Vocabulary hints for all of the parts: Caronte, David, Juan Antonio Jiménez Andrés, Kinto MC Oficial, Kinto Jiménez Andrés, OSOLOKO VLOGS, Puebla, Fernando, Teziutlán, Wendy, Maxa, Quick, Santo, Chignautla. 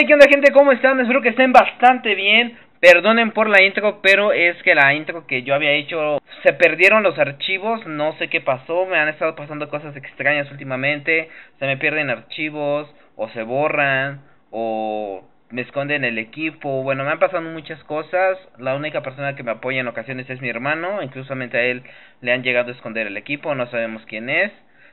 Hey, ¿qué onda, gente? ¿Cómo están? Espero que estén bastante bien. Perdonen por la intro, pero es que la intro que yo había hecho, se perdieron los archivos, no sé qué pasó, me han estado pasando cosas extrañas últimamente. Se me pierden archivos, o se borran, o me esconden el equipo. Bueno, me han pasado muchas cosas. La única persona que me apoya en ocasiones es mi hermano. Incluso a él le han llegado a esconder el equipo, no sabemos quién es.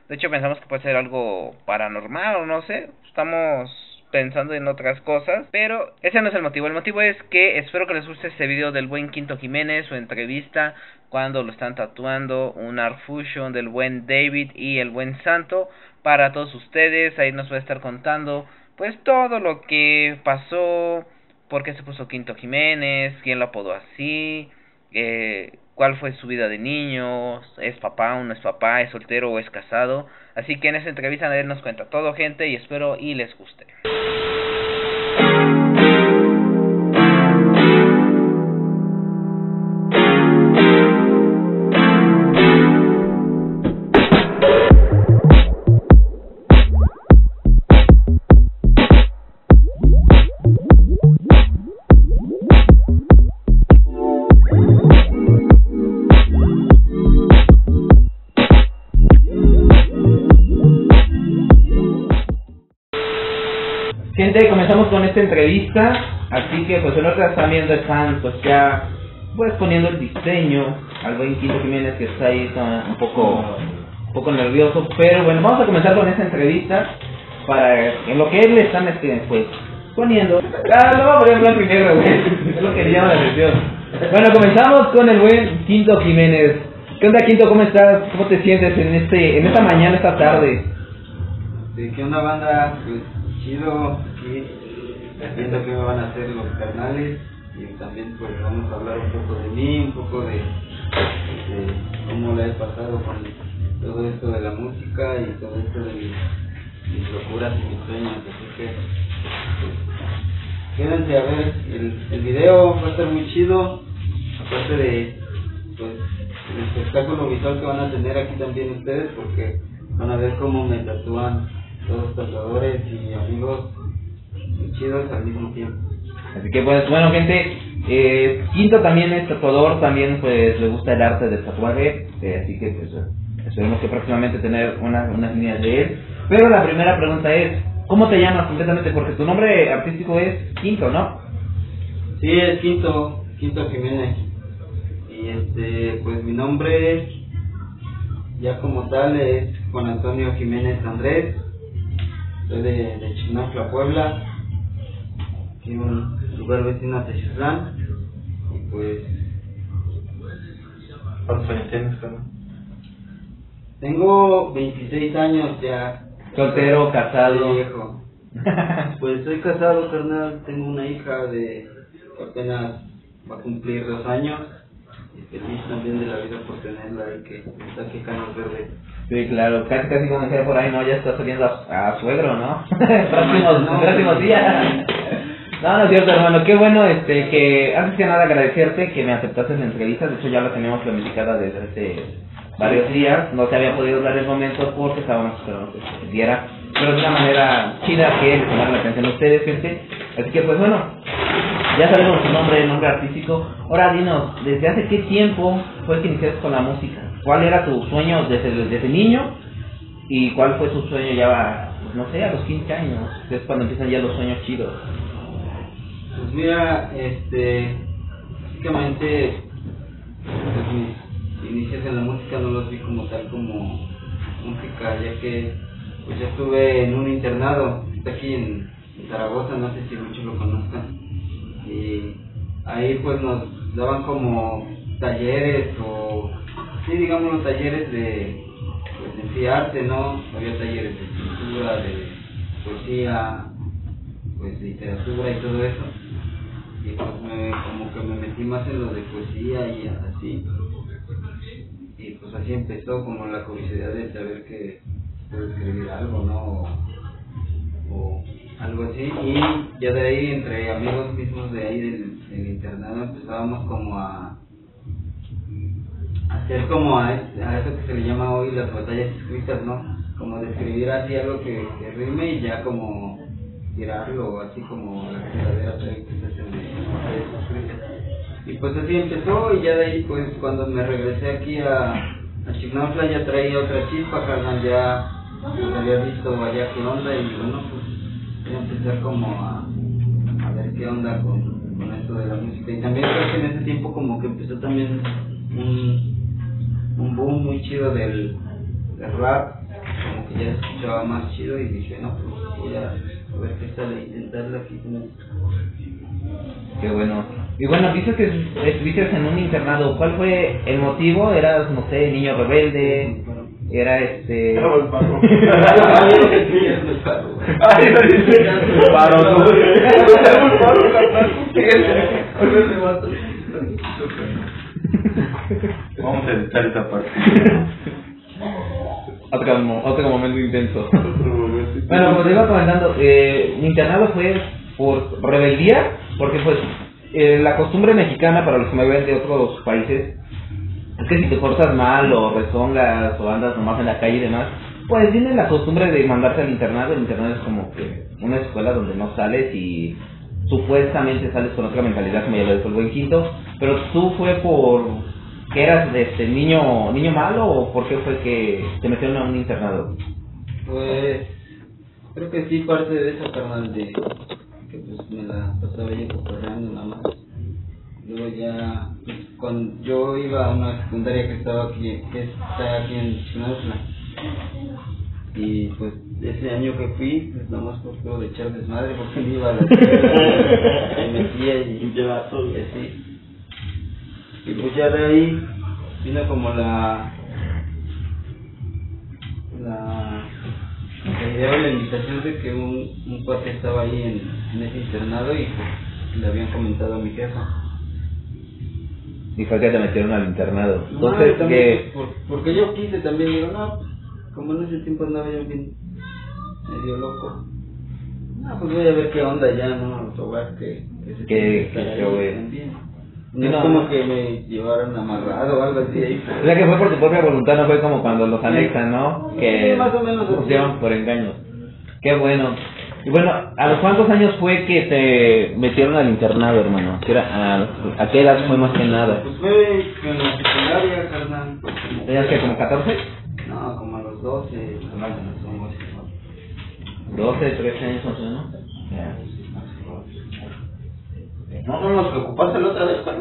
De hecho, pensamos que puede ser algo paranormal o no sé. Estamos pensando en otras cosas, pero ese no es el motivo. El motivo es que espero que les guste este video del buen Kinto Jiménez, su entrevista cuando lo están tatuando, un art fusion del buen David y el buen Santo para todos ustedes. Ahí nos va a estar contando pues todo lo que pasó, por qué se puso Kinto Jiménez, quién lo apodó así, cuál fue su vida de niño, es papá o no es papá, es soltero o es casado. Así que en esta entrevista nadie nos cuenta todo, gente, y espero y les guste. Comenzamos con esta entrevista, así que pues en otras también están pues ya pues poniendo el diseño al buen Kinto Jiménez, que está ahí un poco nervioso, pero bueno, vamos a comenzar con esta entrevista para en lo que él le están pues poniendo. Claro, lo vamos a poner blanco y negro, güey, es lo que llama la atención. Bueno, comenzamos con el buen Kinto Jiménez. ¿Qué onda, Kinto? ¿Cómo estás? ¿Cómo te sientes en esta mañana, esta tarde? Sí, ¿qué onda, banda? Pues chido, aquí viendo qué me van a hacer los canales, y también pues vamos a hablar un poco de mí, un poco de cómo la he pasado con todo esto de la música y todo esto de mis locuras y mis sueños. Así que pues, quédense a ver el video, va a estar muy chido, aparte de pues el espectáculo visual que van a tener aquí también ustedes, porque van a ver cómo me tatúan todos los tatuadores y amigos chidos al mismo tiempo. Así que pues bueno, gente, Kinto también es tatuador, también pues le gusta el arte del tatuaje, así que pues esperemos que próximamente tener unas líneas de él. Pero la primera pregunta es, ¿cómo te llamas completamente? Porque tu nombre artístico es Kinto, ¿no? Sí, es Kinto Jiménez. Y pues mi nombre ya como tal es Juan Antonio Jiménez Andrés. Soy de Chignautla, Puebla, aquí en un lugar vecino a Teziutlán, y pues... ¿Cuántos años tienes, Fernando? Tengo 26 años ya. ¿Soltero, casado? Viejo. Pues soy casado, carnal, tengo una hija que apenas va a cumplir 2 años, y feliz también de la vida por tenerla y que está que canos verdes. Sí, claro, casi como mujer por ahí, ¿no? Ya está saliendo a suegro, ¿no? Próximos días. No, no es cierto, hermano. Qué bueno, que antes que nada agradecerte que me aceptaste en la entrevista. De hecho, ya la teníamos planificada desde hace varios días. No te había podido dar el momento porque estábamos esperando que se diera. Pero de una manera chida que les tomara la atención a ustedes, gente. Así que, pues bueno, ya sabemos tu nombre, el nombre artístico. Ahora, dinos, ¿desde hace qué tiempo fue que iniciaste con la música? ¿Cuál era tu sueño desde niño? ¿Y cuál fue tu sueño ya, pues no sé, a los 15 años? Que es cuando empiezan ya los sueños chidos. Pues mira, básicamente, mis inicios en la música no los vi como tal como música, ya que pues yo estuve en un internado, está aquí en Zaragoza, no sé si muchos lo conozcan. Y ahí pues nos daban como talleres o... sí, digamos los talleres de arte, ¿no? Había talleres de pintura, de poesía, pues de literatura y todo eso. Y pues como que me metí más en lo de poesía y así. Y pues así empezó como la curiosidad de saber que puedo escribir algo, ¿no? O algo así. Y ya de ahí, entre amigos mismos de ahí del internado, empezábamos como a hacer como a eso que se le llama hoy las batallas escritas, ¿no? Como describir así algo que rime y ya como tirarlo, así como las tiraderas que hacen de. Y pues así empezó, y ya de ahí pues cuando me regresé aquí a Chignautla ya traía otra chispa, carnal, ya pues había visto allá qué onda y bueno, pues ya empezar como a ver qué onda con esto de la música. Y también creo que en ese tiempo como que empezó también un boom muy chido del rap, como que ya escuchaba más chido y dije, no, pues voy a ver qué sale, intentarlo aquí con esto. Qué bueno. Y bueno, dices que estuviste en un internado, ¿cuál fue el motivo? ¿Eras, no sé, niño rebelde? ¿Era Era el paro. Vamos a editar esa parte. Otro momento intenso. Bueno, como te iba comentando, mi internado fue por rebeldía, porque pues la costumbre mexicana, para los que me ven de otros países, es que si te portas mal o rezongas o andas nomás en la calle y demás, pues tienen la costumbre de mandarte al internado. El internado es como que una escuela donde no sales y supuestamente sales con otra mentalidad, como ya lo dijo el buen Kinto. Pero tú fue por... ¿que eras de este niño malo o por qué fue que te metieron a un internado? Pues creo que sí, parte de eso, carnal, de que pues me la pasaba yo cotorreando nada más. Luego ya, pues, cuando yo iba a una secundaria que está aquí en Chignautla, y pues ese año que fui, pues nada más por todo de echar desmadre, porque me iba a la escuela, me metía y llevaba todo y así. Y pues ya de ahí vino como la invitación de que un cuate estaba ahí en ese internado y pues le habían comentado a mi jefa. Y fue que te metieron al internado. Entonces no, que... Porque yo quise también, digo, no, como en ese tiempo andaba yo bien medio loco. No, pues voy a ver qué onda ya, ¿no? No es como que me llevaron amarrado o algo así. O sea que fue por tu propia voluntad, no fue como cuando los anexan, ¿no? Sí, que más o menos opción por engaño. Qué bueno. Y bueno, ¿a los cuántos años fue que te metieron al internado, hermano? ¿A qué edad fue más que nada? Pues fue en la secundaria, carnal. ¿Tenías que como 14? No, como a los 12. No, 12, 13 años más o menos. Ya. No nos preocupaste la otra vez, ¿no?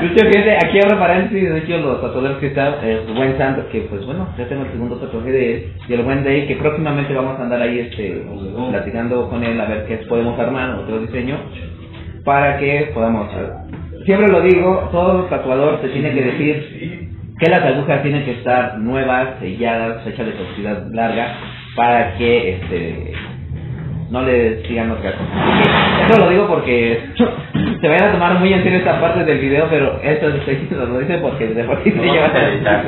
De hecho, gente, aquí abro paréntesis. De hecho, los tatuadores que están, el buen Santo, que pues bueno, ya tengo el segundo tatuaje de él, y el buen David, que próximamente vamos a andar ahí platicando con él a ver qué podemos armar, otro diseño, para que podamos. Siempre lo digo, todo tatuador te tiene que decir que las agujas tienen que estar nuevas, selladas, hechas de toxicidad larga, para que no les sigan otra cosa. Esto lo digo porque se vayan a tomar muy en serio esta parte del video, pero esto lo dice porque de por sí se llevan a editar.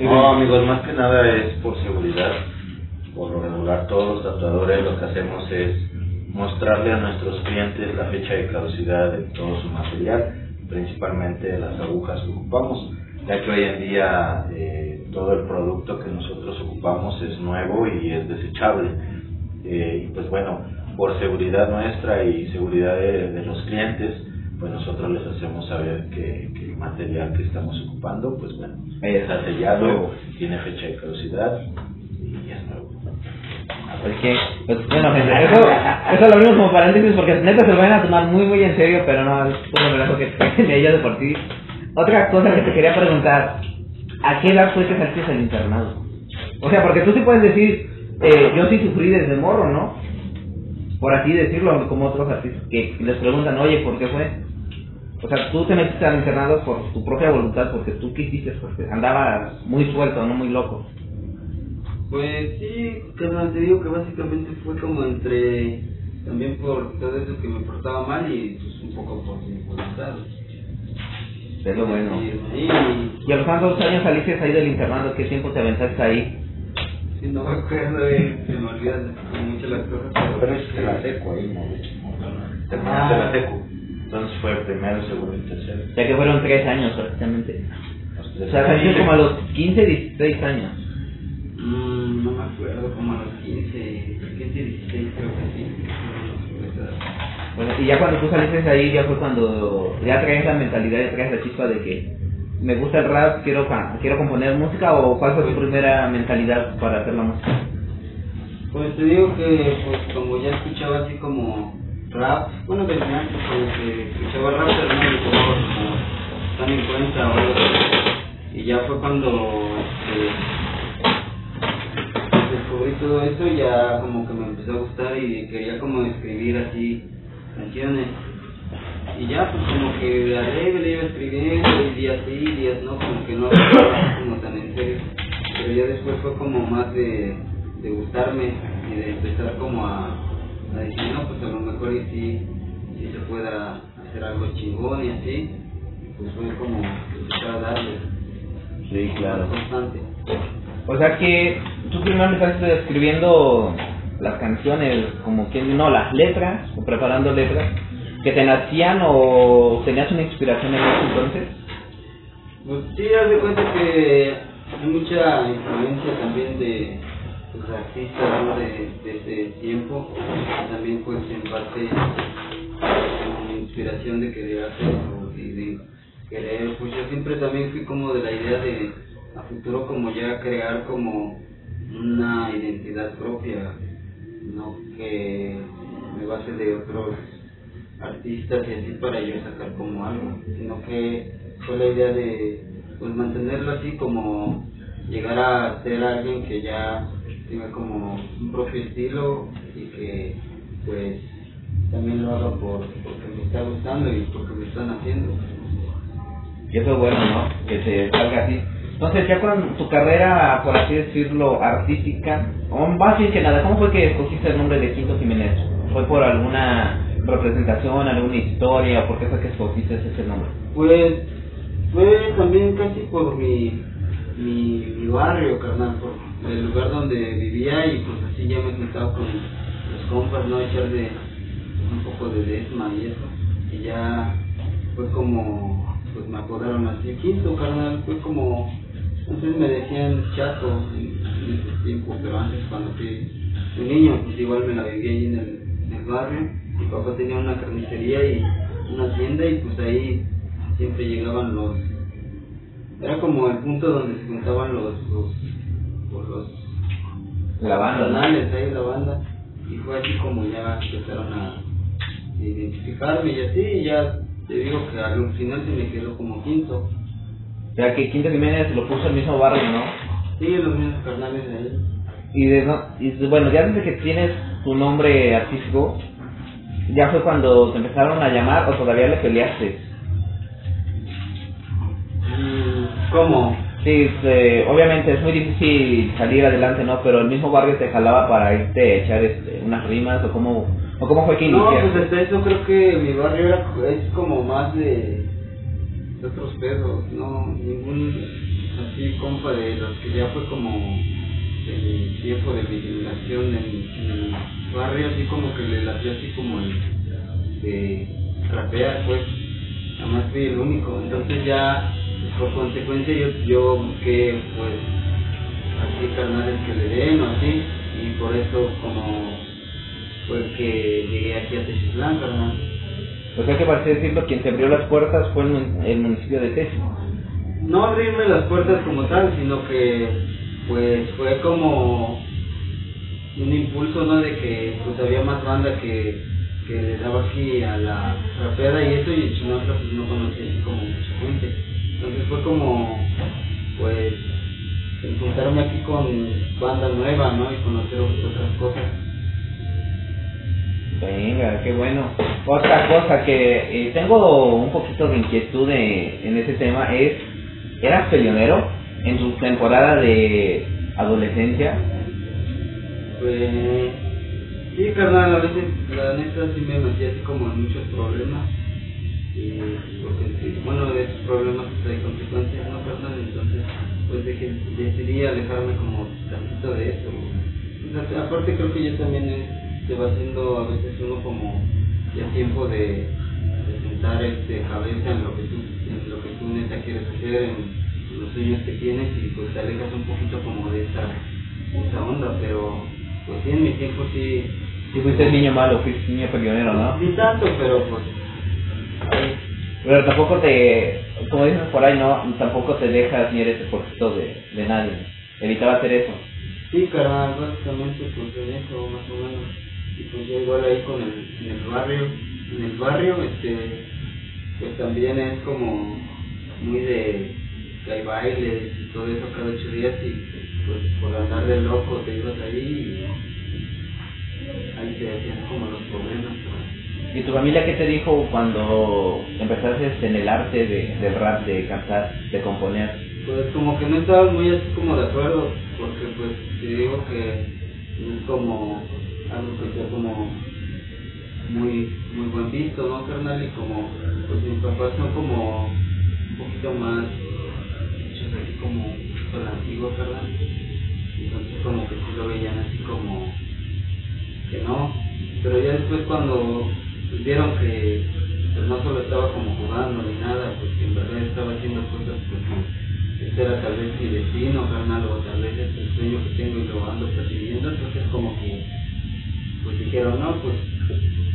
No, amigos, más que nada es por seguridad. Por lo regular, todos los tatuadores lo que hacemos es mostrarle a nuestros clientes la fecha de caducidad de todo su material, principalmente las agujas que ocupamos, ya que hoy en día todo el producto que nosotros ocupamos es nuevo y es desechable. Y pues bueno, por seguridad nuestra y seguridad de los clientes, pues nosotros les hacemos saber que el material que estamos ocupando, pues bueno, está sellado, tiene fecha de caducidad y es nuevo. Porque, pues, bueno, gente, eso lo abrimos como paréntesis porque neta se lo van a tomar muy en serio, pero no, es un relajo que tiene ella de por sí. Otra cosa que te quería preguntar, ¿a qué edad fue que saliste del internado? O sea, porque tú sí puedes decir, yo sí sufrí desde morro, ¿no? Por así decirlo, como otros artistas que les preguntan, oye, ¿por qué fue? O sea, tú te metiste al internado por tu propia voluntad, porque tú quisiste, porque andabas muy suelto, no muy loco. Pues sí, carnal, te digo que básicamente fue como entre, también por todo eso que me portaba mal y pues un poco por mi voluntad. Pero bueno. Y a los cuantos años saliste ahí del internado, ¿qué tiempo te aventaste ahí? Sí, no me acuerdo, se me olvidan muchas las cosas. Pero es que la seco ahí, ¿no? Terminaste la seco. Entonces fue el primero, el segundo y el tercero. O sea que fueron 3 años prácticamente. O sea, salieron como a los 15, 16 años. No me acuerdo, como a los 15, 16 creo que sí. Bueno, y ya cuando tú saliste de ahí, ya fue cuando ya traes la mentalidad, ya traes la chispa de que me gusta el rap, quiero componer música, o ¿cuál fue tu primera mentalidad para hacer la música? Pues te digo que pues, como ya escuchaba así como rap, bueno que tenía que escuchaba rap pero no me tomaba como tan en cuenta o algo así. Y ya fue cuando descubrí todo eso y ya como que me empezó a gustar y quería como escribir así canciones. Y ya pues como que la le iba escribiendo y días sí, días no, como que no estaba como tan en serio. Pero ya después fue como más de gustarme y de empezar como a decir, no, pues a lo mejor y si se pueda hacer algo chingón y así, pues fue como empezar a darle. Sí, claro. Constante. O sea que tú primero empezaste escribiendo las canciones, como quien, no, las letras, o preparando letras. ¿Que te nacían o tenías una inspiración en eso entonces? Pues sí, haz de cuenta que hay mucha influencia también de los artistas, ¿no? de ese tiempo. También pues en parte una inspiración de querer hacerlo y de querer, pues yo siempre también fui como de la idea de a futuro como ya crear como una identidad propia, no que me base de otros artistas y así para yo sacar como algo, sino que fue la idea de pues mantenerlo así como llegar a ser alguien que ya tenga como un propio estilo y que pues también lo haga porque me está gustando y porque me están haciendo. Y eso es bueno, ¿no? Que se salga así. Entonces ya con tu carrera, por así decirlo, artística, o más bien que nada, ¿cómo fue que escogiste el nombre de Kinto Jiménez? ¿Fue por alguna representación, alguna historia, por qué fue que escogiste ese nombre? Pues fue también casi por mi barrio, carnal, por el lugar donde vivía y pues así ya me he juntado con los compas, ¿no? Echar de un poco de desma y eso, y ya fue como, pues me apodaron así, Kinto, carnal, fue como, antes me decían chato en ese tiempo, pero antes cuando fui un niño, pues igual me la viví ahí en el barrio. Mi papá tenía una carnicería y una tienda y pues ahí siempre llegaban los... Era como el punto donde se juntaban los la banda, canales, ahí la banda. Y fue así como ya empezaron a identificarme y así, y ya te digo que al final se me quedó como Kinto. O sea que Kinto Jiménez lo puso en el mismo barrio, ¿no? Sí, los mismos carnales de él. Y bueno, ya desde que tienes tu nombre artístico, ¿ya fue cuando te empezaron a llamar o todavía le peleaste? ¿Cómo? Sí, obviamente es muy difícil salir adelante, ¿no? Pero el mismo barrio te jalaba para irte a echar unas rimas, ¿o cómo fue que iniciaste? No, pues hasta eso creo que mi barrio es como más de otros perros, ¿no? Ningún así compa de los que ya fue como de mi tiempo, de mi generación, de mi barrio, así como que le laté así como el de rapea, pues además fui el único, entonces ya por consecuencia yo busqué pues así carnales que le den o así, y por eso como fue que llegué aquí a Teziutlán, carnal. O sea que para decirlo, quien te abrió las puertas fue el municipio de Tezi. No abrirme las puertas como tal, sino que pues fue como un impulso, ¿no? De que pues había más banda que le daba aquí a la rapera y eso, y en Chignautla pues no conocí como mucha gente, entonces fue como pues encontrarme aquí con banda nueva, ¿no? Y conocer otras cosas. Venga, qué bueno. Otra cosa que tengo un poquito de inquietud en ese tema es, ¿eras peleonero en tu temporada de adolescencia? Pues sí, carnal, a veces la neta sí me metía así como en muchos problemas, y porque, bueno, de esos problemas hay consecuencias, ¿no, carnal? Entonces pues decidí alejarme como tantito de eso. Entonces, aparte creo que ya también se va haciendo a veces uno como ya tiempo de quitar cabeza en lo que tú neta quieres hacer, en los sueños que tienes, y pues te alejas un poquito como de esa onda. Pero pues sí, en mi tiempo sí, sí fuiste niño malo, fuiste niño peleonero, ¿no? Ni tanto, pero pues... Pero tampoco te, como dices por ahí, ¿no? Tampoco te dejas ni eres el porquito de nadie. Evitaba hacer eso. Sí, carnal, básicamente pues en eso, más o menos. Y pues yo igual ahí con el barrio, en el barrio, pues también es como muy de que hay bailes y todo eso cada 8 días, y pues por andar de loco te ibas ahí y ahí te hacían como los problemas. ¿Y tu familia qué te dijo cuando empezaste en el arte del rap, de cantar, de componer? Pues como que no estaban muy así como de acuerdo, porque pues te digo que es como algo que sea como muy buen visto, ¿no, carnal? Y como pues mis papás son como un poquito más hechos así como con la antigua, carnal, entonces como que sí lo veían así como que no. Pero ya después cuando vieron que pues no solo estaba como jugando ni nada, pues que en verdad estaba haciendo cosas, pues que este era tal vez mi destino, carnal, o tal vez es el sueño que tengo y lo ando persiguiendo. Entonces como que pues dijeron, no, pues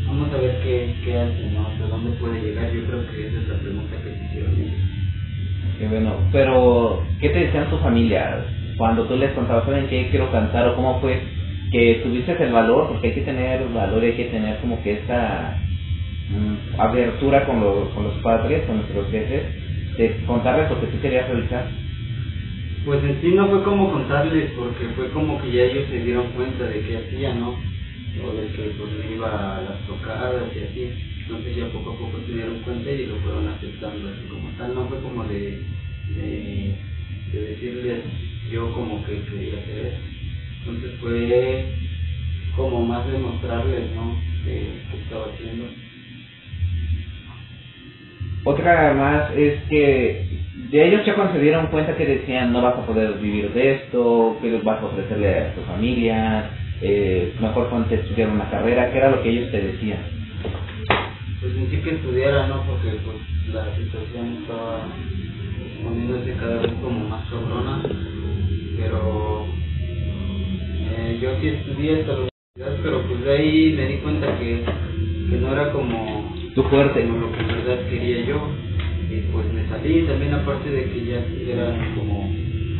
vamos a ver qué hace, ¿no? ¿Hasta dónde puede llegar? Yo creo que esa es la pregunta que te hicieron ellos. Qué bueno. Pero ¿qué te decían tu familia cuando tú les contabas, ¿saben qué quiero cantar? ¿O cómo fue que tuviste el valor? Porque hay que tener valor, hay que tener como que esta abertura con los padres, con nuestros jefes, de contarles lo que tú querías realizar. Pues en sí no fue como contarles, porque fue como que ya ellos se dieron cuenta de qué hacía, ¿no? O de que pues me iba a las tocadas y así. Entonces ya poco a poco se dieron cuenta y lo fueron aceptando así como tal. No fue como de decirles yo como que quería hacer eso. Entonces fue como más demostrarles, ¿no?, que estaba haciendo. Otra más es que de ellos ya cuando se dieron cuenta que decían no vas a poder vivir de esto, que vas a ofrecerle a tu familia, mejor ponte a estudiar una carrera, ¿qué era lo que ellos te decían? Pues en sí que estudiara, ¿no? Porque pues la situación estaba poniéndose cada vez como más cabrona, pero yo sí estudié hasta la universidad, pero pues de ahí me di cuenta que no era como tu fuerte, como lo que en verdad quería yo, y pues me salí también, aparte de que ya eran como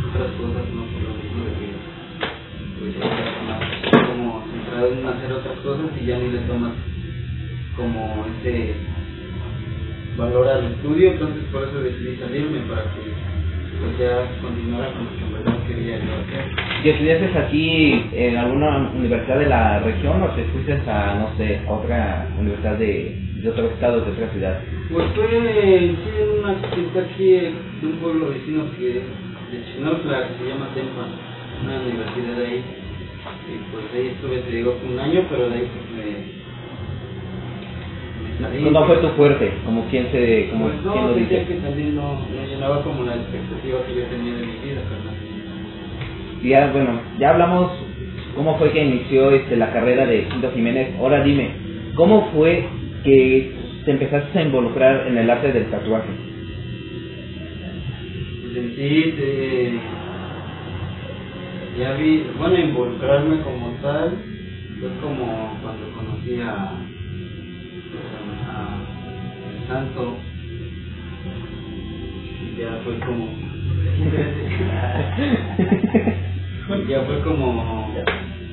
otras cosas, ¿no? Por lo mismo de que pues ya era más como centrado en hacer otras cosas y ya ni le tomas como ese valor al estudio. Entonces por eso decidí salirme, para que pues ya continuara con lo que en verdad quería yo hacer. ¿Y estudiaste aquí en alguna universidad de la región o te fuiste a, no sé, a otra universidad de otro estado, de otra ciudad? Pues fue en una que está aquí de un pueblo vecino de Chignautla, que se llama Tempa, una universidad de ahí. Y pues ahí estuve, te digo, un año, pero de ahí pues me salí. No fue tu fuerte, como quien se... Como pues no, quien lo dice. Que también no llenaba como la expectativa que yo tenía de mi vida, carnal. Ya, bueno, ya hablamos cómo fue que inició la carrera de Kinto Jiménez. Ahora dime, ¿cómo fue que te empezaste a involucrar en el arte del tatuaje? Pues en sí, ya vi, bueno, involucrarme como tal, fue como cuando conocí a Santo, ya fue como... Ya fue como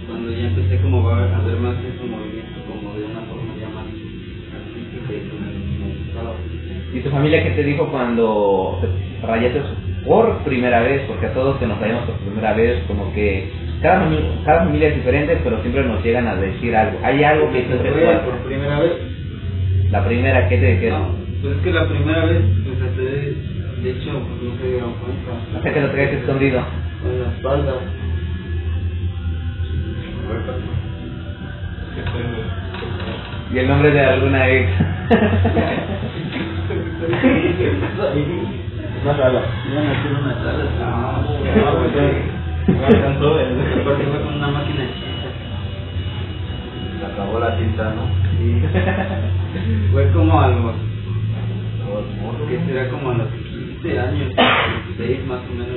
cuando ya empecé como a ver más ese movimiento como de una forma ya más artística y me gustaba. ¿Y tu familia qué te dijo cuando te rayaste por primera vez? Porque a todos que nos rayamos por primera vez, como que cada familia es diferente, pero siempre nos llegan a decir algo. ¿Hay algo que te recuerda? ¿Por primera vez? ¿La primera qué te dijeron? No, pues es que la primera vez, pues de hecho, pues no se dieron cuenta. Hasta que lo traías escondido. En la espalda. Y el nombre de alguna ex. Una sala. Fue con una máquina de tinta. Se acabó la tinta, ¿no? Sí. Fue como a los que será como a los 15 años, 16 más o menos.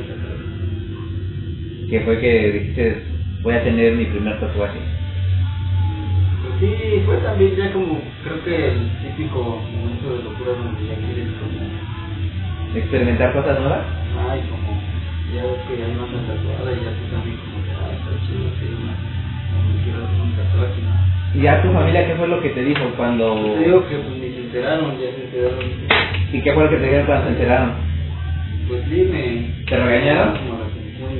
¿Qué fue que dijiste, voy a tener mi primer tatuaje? Pues sí, fue también ya como, creo que el típico momento de locura donde ya quieres como... ¿experimentar cosas nuevas? Ay, como, ya ves que hay más tatuada y ya tú también como que, ah, está chido, sí, me quiero hacer un tatuaje, ¿no? ¿Y a tu familia qué fue lo que te dijo cuando...? Te digo que pues ni se enteraron, ya se enteraron. ¿Y qué fue lo que te dijeron cuando se enteraron? Pues dime... ¿Te regañaron? Como la atención de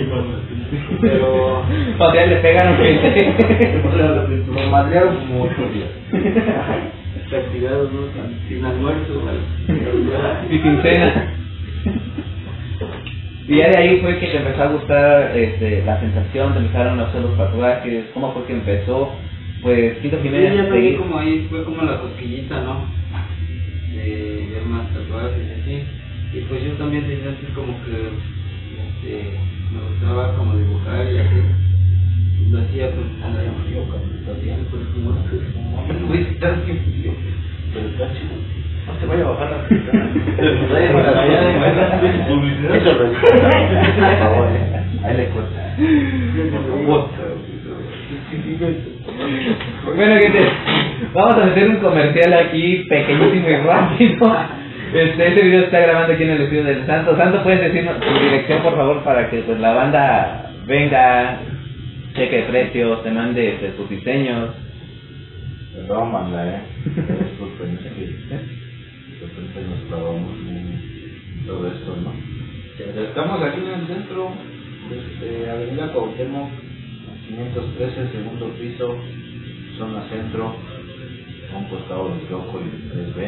mi papá. Pero... o sea, le pegan a gente. Lo madrearon como 8 días. Castigados, ¿no? Sin almuerzo, ¿vale? Y sin cena. Y ya de ahí fue que te empezó a gustar la sensación, te empezaron a hacer los tatuajes. ¿Cómo fue que empezó? Pues Kinto Jiménez sí, ya no vi como ahí, fue como la cosquillita, ¿no? De ver más tatuajes y así. Y pues yo también tenía antes como que me gustaba como dibujar y así. Y lo hacía pues a la marioca, pues como pero está chido. No se vaya a bajar la pista. Eso lo digo. Por favor, ahí le corta. Bueno, gente, vamos a hacer un comercial aquí pequeñísimo y rápido. Este video está grabando aquí en el estudio del Santo. Santo, ¿puedes decirnos tu dirección, por favor, para que pues la banda venga, cheque precios, te mande sus diseños? No manda, Entonces nos trabamos en todo esto, ¿no? Estamos aquí en el centro, Avenida Cuauhtémoc, 513, segundo piso, zona centro, a un costado del Loco y del 3B.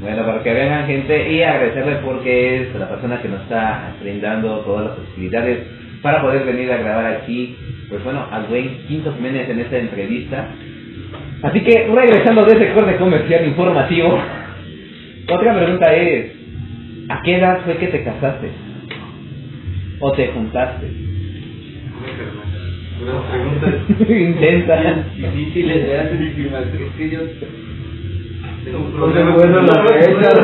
Bueno, para que vengan, gente, y agradecerle porque es la persona que nos está brindando todas las facilidades para poder venir a grabar aquí, pues bueno, al buen Kinto Jiménez en esta entrevista. Así que, regresando de ese corte comercial informativo, otra pregunta es, ¿a qué edad fue que te casaste? ¿O te juntaste? Preguntas intensas, difíciles de hacer, es que yo tengo un problema con las fechas,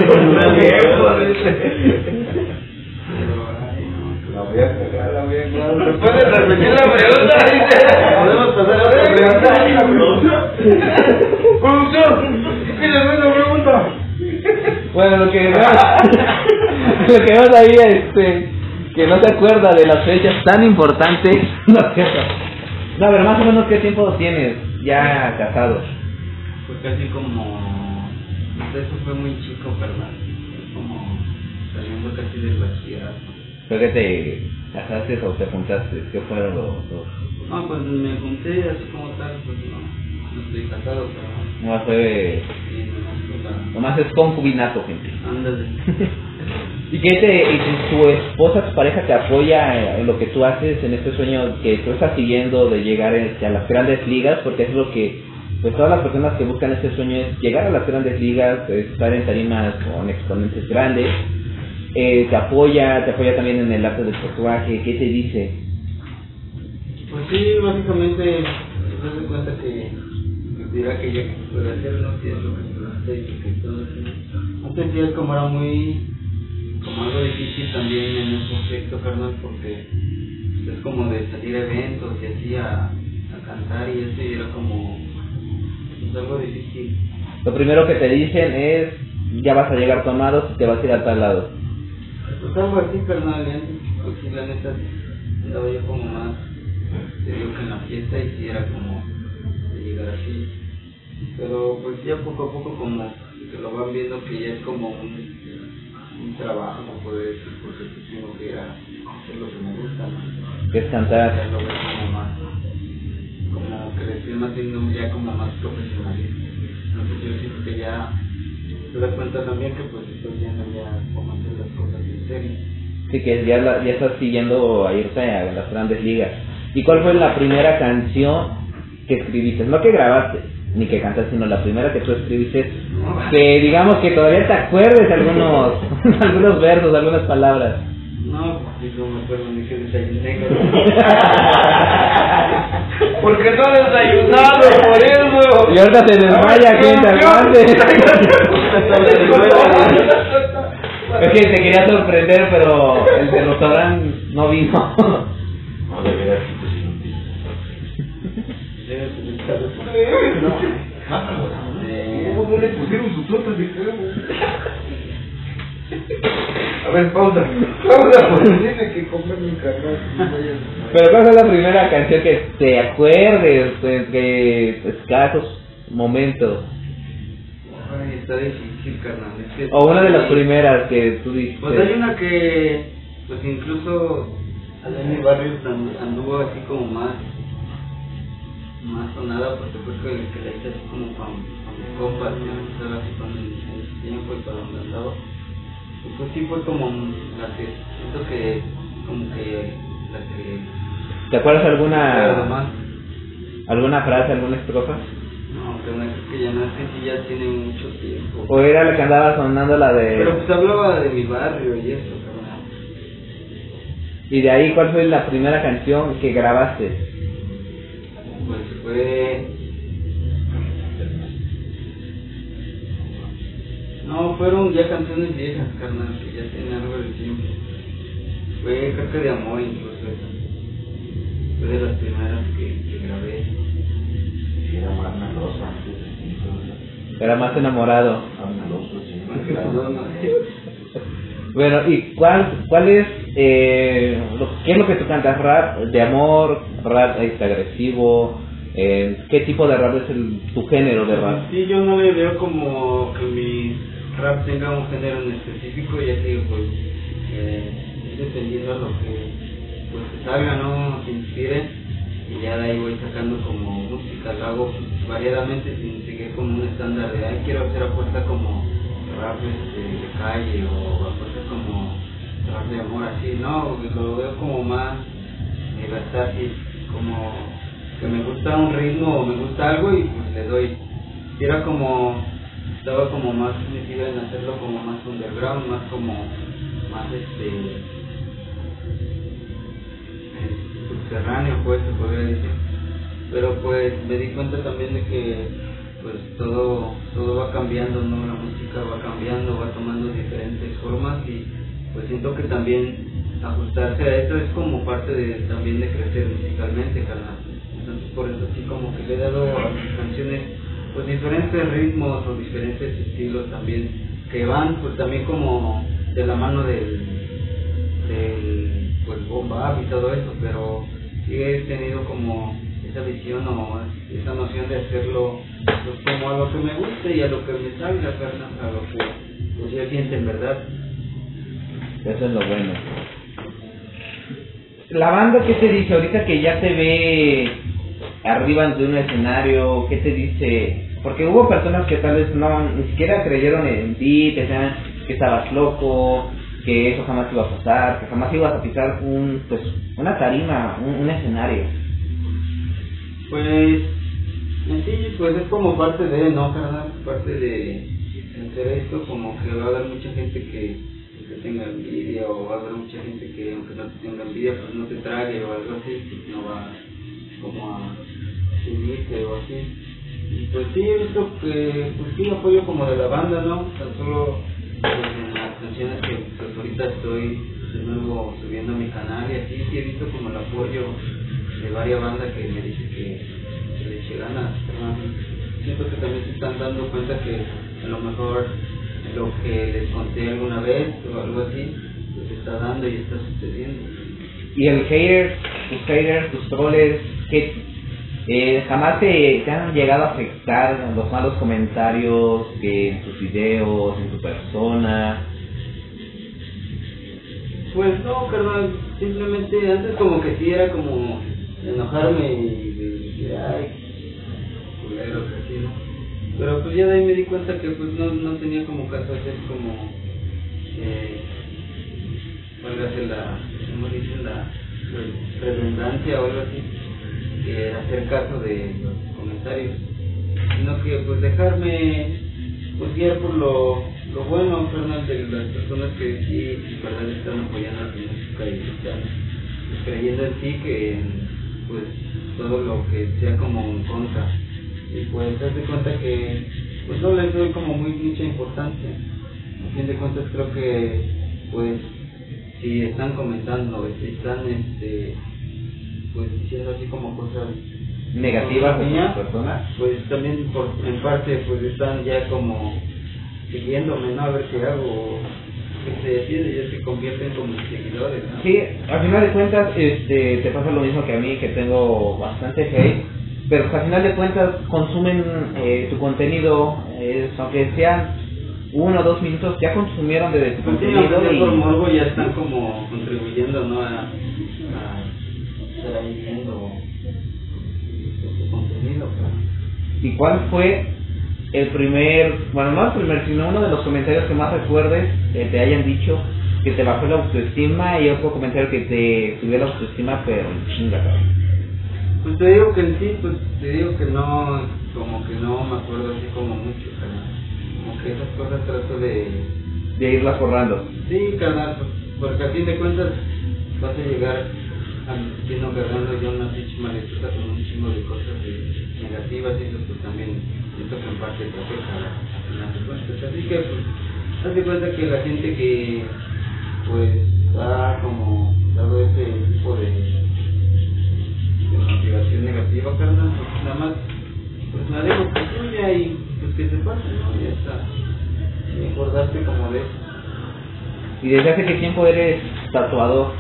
la voy a pegar, la voy a pegar. ¿Me puedes repetir la pregunta? ¿Podemos pasar a otra pregunta? ¡Producción! ¡Mira, no es la pregunta! Bueno, lo que vemos ahí es que no se acuerda de las fechas tan importantes. No, a ver, más o menos, ¿qué tiempo tienes ya casados? Pues casi como... eso fue muy chico, ¿verdad? Como saliendo casi del bachillerato. ¿Fue que te casaste o te juntaste? ¿Qué fueron los dos? No, pues me junté así como tal, pues no estoy casado, pero... no, fue... sí, nomás es concubinato, gente. Ándale. ¿Y qué tu esposa, tu pareja te apoya en lo que tú haces, en este sueño que tú estás siguiendo de llegar a las grandes ligas? Porque es lo que... pues todas las personas que buscan este sueño es llegar a las grandes ligas, estar en tarimas con exponentes grandes. Te apoya también en el acto del tatuaje, ¿qué te dice? Pues sí, básicamente no se cuenta que nos dirá que ya puede hacerlo, que es lo que estudiaste y lo que todo eso. Antes días como era muy, como algo difícil también en el proyecto, carnal, porque es como de salir a eventos y así a cantar y eso, y era como pues algo difícil. Lo primero que te dicen es, ya vas a llegar tomado y te vas a ir a tal lado. Pues algo así, carnal, pues sí, la neta, andaba yo como más, te digo que en la fiesta y si era como de llegar así, pero pues ya poco a poco como que lo van viendo que ya es como un trabajo, como poder decir, porque tengo que ir a hacer lo que me gusta, ¿no? Que es cantar. Ya lo veo como más, como crecer más bien, ya como más profesionalista, entonces yo siento que ya... te das cuenta también que pues estoy viendo ya cómo hacer las cosas en serio. Sí, que ya estás siguiendo a irse a las grandes ligas. ¿Y cuál fue la primera canción que escribiste? No que grabaste, ni que cantaste, sino la primera que tú escribiste, no, que digamos que todavía te acuerdes algunos algunos versos, algunas palabras. No, pues, yo no me acuerdo ni que desayuné. porque no ha desayunado, por eso. Y ahorita se desmaya aquí en el... Es que te quería sorprender, pero el del restaurante no vino. No, de verdad, no le pusieron sus otras de A ver, pausa. Pausa, pues tiene que comer mi carnal. Pero ¿cuál es la primera canción que te acuerdes de escasos momentos? Ay, está difícil, carnal. Es que o una de las primeras que tú dices. Pues hay una que, pues incluso allá en mi barrio anduvo así como más sonada, porque fue que la hice así como con mis compas, ¿no? Así con el tiempo y para donde andaba. Pues sí fue como la que siento que como que la que... ¿Te acuerdas alguna frase, alguna estrofa? No, pero una que ya no es que sí ya tiene mucho tiempo. O era la que andaba sonando la de... Pero pues hablaba de mi barrio y eso, cabrón. ¿Y de ahí cuál fue la primera canción que grabaste? Pues fue... No, fueron ya canciones viejas, carnal, que ya tienen algo de tiempo. Fue Caca de Amor, incluso esa. Fue de las primeras que grabé. Era más melosa. Era más enamorado. Bueno, ¿y cuál es, qué es lo que tú cantas? ¿Rap de amor? ¿Rap agresivo? ¿Qué tipo de rap es tu género de rap? Sí, yo no le veo como que mi rap tenga un género en específico, ya que pues dependiendo a lo que pues se salga, ¿no? Se inspire y ya de ahí voy sacando como música, lo hago variadamente sin seguir como un estándar de ahí quiero hacer apuesta como rap de calle o apuesta como rap de amor así, ¿no? Porque lo veo como más versátil, como que me gusta un ritmo o me gusta algo y pues le doy. Era como, estaba como más metido en hacerlo como más underground, más como, más subterráneo, pues se podría decir. Pero pues me di cuenta también de que pues todo va cambiando, ¿no? La música va cambiando, va tomando diferentes formas y pues siento que también ajustarse a eso es como parte de, también de crecer musicalmente, carnal. Entonces por eso sí como que le he dado a mis canciones pues diferentes ritmos o diferentes estilos también que van pues también como de la mano del pues bomba y todo eso, pero sí he tenido como esa visión o esa noción de hacerlo pues como a lo que me guste y a lo que me salga, a lo que pues yo siento en verdad. Eso es lo bueno. La banda, ¿qué te dice ahorita que ya te ve arriba de un escenario? ¿Qué te dice? Porque hubo personas que tal vez no ni siquiera creyeron en ti, te decían que estabas loco, que eso jamás iba a pasar, que jamás ibas a pisar una tarima, un escenario. Pues en sí, pues es como parte de, ¿no? Parte de hacer esto, como que va a haber mucha gente que tenga envidia, o va a haber mucha gente que aunque no te tenga envidia, pues no te trague o algo así, no va como a seguirte o así. Y pues sí, he visto que pues sí apoyo como de la banda, ¿no? Tan solo pues, en las canciones que pues, ahorita estoy de nuevo subiendo a mi canal y así, sí he visto como el apoyo de varias bandas que me dicen que le eché ganas. Siento que también se están dando cuenta que a lo mejor lo que les conté alguna vez o algo así, pues está dando y está sucediendo. ¿Y el hater, tus troles, que jamás te han llegado a afectar los malos comentarios que en tus videos, en tu persona? Pues no, carnal, simplemente antes como que sí era como enojarme y decir, ay, culeros, así, ¿no? Pero pues ya de ahí me di cuenta que pues no tenía como caso hacer como válgase la, como dicen, la redundancia o algo así, hacer caso de los comentarios, sino que pues dejarme pues guiar por lo bueno, Fernando, de las personas que sí en verdad están apoyando a la música y están creyendo en sí, que pues todo lo que sea como en contra. Y pues haz de cuenta que pues no les doy como muy mucha importancia. A fin de cuentas creo que pues si están comentando, si están pues diciendo así como cosas negativas de las personas, pues también en parte pues están ya como siguiéndome, ¿no? A ver qué hago, que se decide, ellos se convierten como seguidores, ¿no? Sí, al final de cuentas te pasa lo mismo que a mí, que tengo bastante hate, pero al final de cuentas consumen tu contenido, aunque sean 1 o 2 minutos, ya consumieron de tu contenido y por morbo ya están como contribuyendo, ¿no? A estar ahí viendo tu contenido, ¿no? ¿Y cuál fue el primer, bueno, no el primer, sino uno de los comentarios que más recuerdes que te hayan dicho que te bajó la autoestima y otro comentario que te subió la autoestima, pero chinga, cabrón? Pues te digo que en sí, pues te digo que no, como que no me acuerdo así como mucho, carnal. Como que esas cosas trato de irlas borrando. Sí, carnal, porque a fin de cuentas vas a llegar a sino cargando ya una pinche maletita con un chingo de cosas negativas y eso pues también. Esto que en parte te afecta en las respuestas, así que pues hazte cuenta que la gente que pues ha como dado ese tipo de motivación negativa, carnal, pues nada más pues la dejo que fluya y pues que se pase, ¿no? Ya está, y acordarte como de eso. ¿Y desde hace qué tiempo eres tatuador?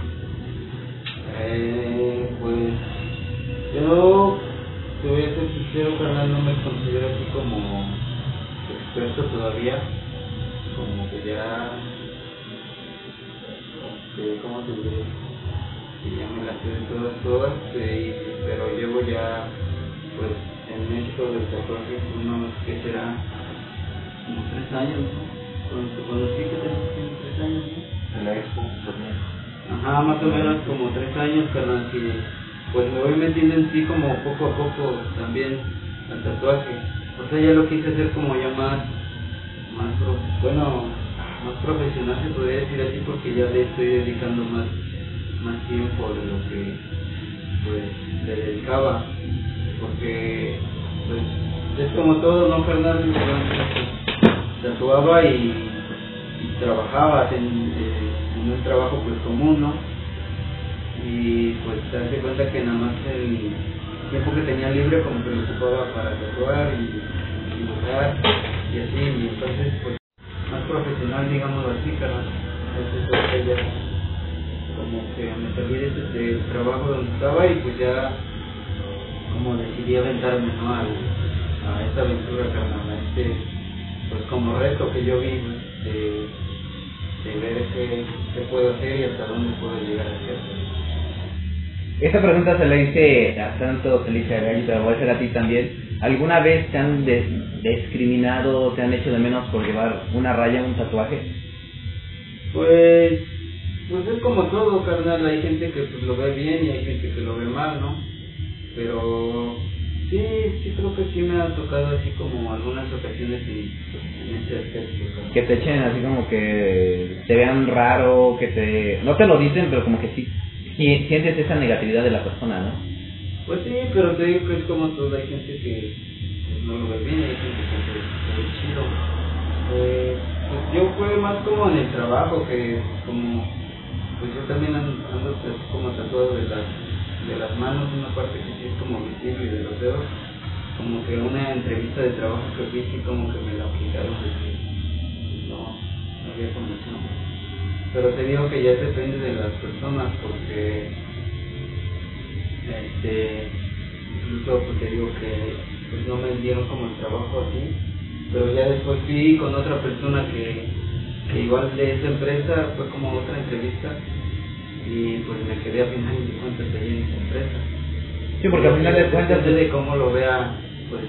Pues yo te voy a ser sincero, carnal, no me considero así como experto todavía, como que ya, ¿cómo te diré? Que ya me las sé todas, pero llevo ya, pues, en esto del tatuaje, unos, ¿qué será? Como 3 años, ¿no? Cuando sí que tengo 3 años, ¿no? En la expo, también. Ajá, más o menos como 3 años, carnal, que pues me voy metiendo en sí como poco a poco también al tatuaje. O sea, ya lo quise hacer como ya más profesional, se podría decir así, porque ya le estoy dedicando más tiempo de lo que pues le dedicaba, porque pues es como todo, ¿no, Fernando? Tatuaba y trabajaba en un trabajo pues común, ¿no? Y pues te das cuenta que nada más el tiempo que tenía libre como que lo ocupaba para tatuar y dibujar y así, y entonces pues más profesional, digámoslo así, carnal. Entonces pues, ya como que me salí del trabajo donde estaba y pues ya como decidí aventarme, ¿no? a esta aventura, carnal, a pues como reto que yo vi, pues, de ver qué puedo hacer y hasta dónde puedo llegar a hacer. Esta pregunta se la hice a Santo, se la hice a David, te la voy a hacer a ti también. ¿Alguna vez te han discriminado, te han hecho de menos por llevar una raya, un tatuaje? Pues es como todo, carnal. Hay gente que pues, lo ve bien y hay gente que lo ve mal, ¿no? Pero sí creo que sí me ha tocado así como algunas ocasiones en este aspecto, ¿no? Que te echen así como que te vean raro, que te... No te lo dicen, pero como que sí. Y sientes esa negatividad de la persona, ¿no? Pues sí, pero te digo que es como todo, hay gente que no lo ve bien, hay gente que es chido. Pues yo fue más como en el trabajo, que como pues yo también ando como tatuado de las manos, una parte que sí es como visible, de los dedos, como que una entrevista de trabajo que vi, sí como que me la aplicaron de que no había condición. Pero te digo que ya depende de las personas, porque incluso pues te digo que pues no me dieron como el trabajo así, pero ya después fui con otra persona que igual de esa empresa, fue como otra entrevista y pues me quedé a final de cuentas ahí en esa empresa. Sí, porque al final de cuentas de cómo lo vea pues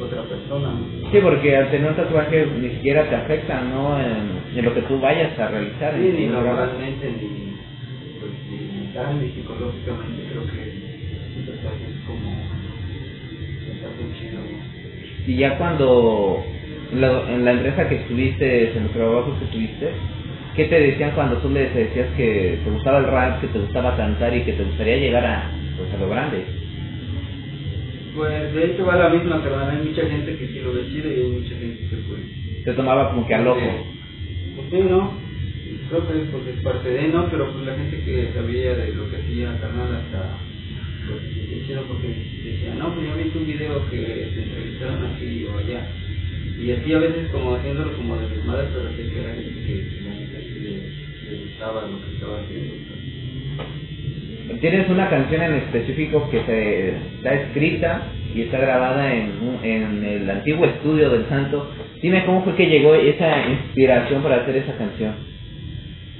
otra persona, ¿no? Sí, porque al tener un tatuaje ni siquiera te afecta, ¿no? En lo que tú vayas a realizar. Sí, ni laboralmente, ni mental, ni psicológicamente, creo que el tatuaje es como un chido, ¿no? Y ya cuando en la empresa que estuviste, en los trabajos que estuviste, ¿qué te decían cuando tú les decías que te gustaba el rap, que te gustaba cantar y que te gustaría llegar a lo grande? Pues de hecho va a la misma, pero hay mucha gente que sí lo decide y hay mucha gente que pues... Se tomaba como que a loco. Pues sí, ¿no? Creo que pues es parte de, ¿no? Pero pues la gente que sabía de lo que hacía carnal hasta... Pues hicieron porque decían, no, pues yo vi un video que te entrevistaron aquí o allá. Y así a veces como haciéndolo como de desmadre, pero sé que era gente que la gente le gustaba lo que estaba haciendo. ¿Tienes una canción en específico que está escrita y está grabada en el antiguo estudio del Santo? Dime cómo fue que llegó esa inspiración para hacer esa canción.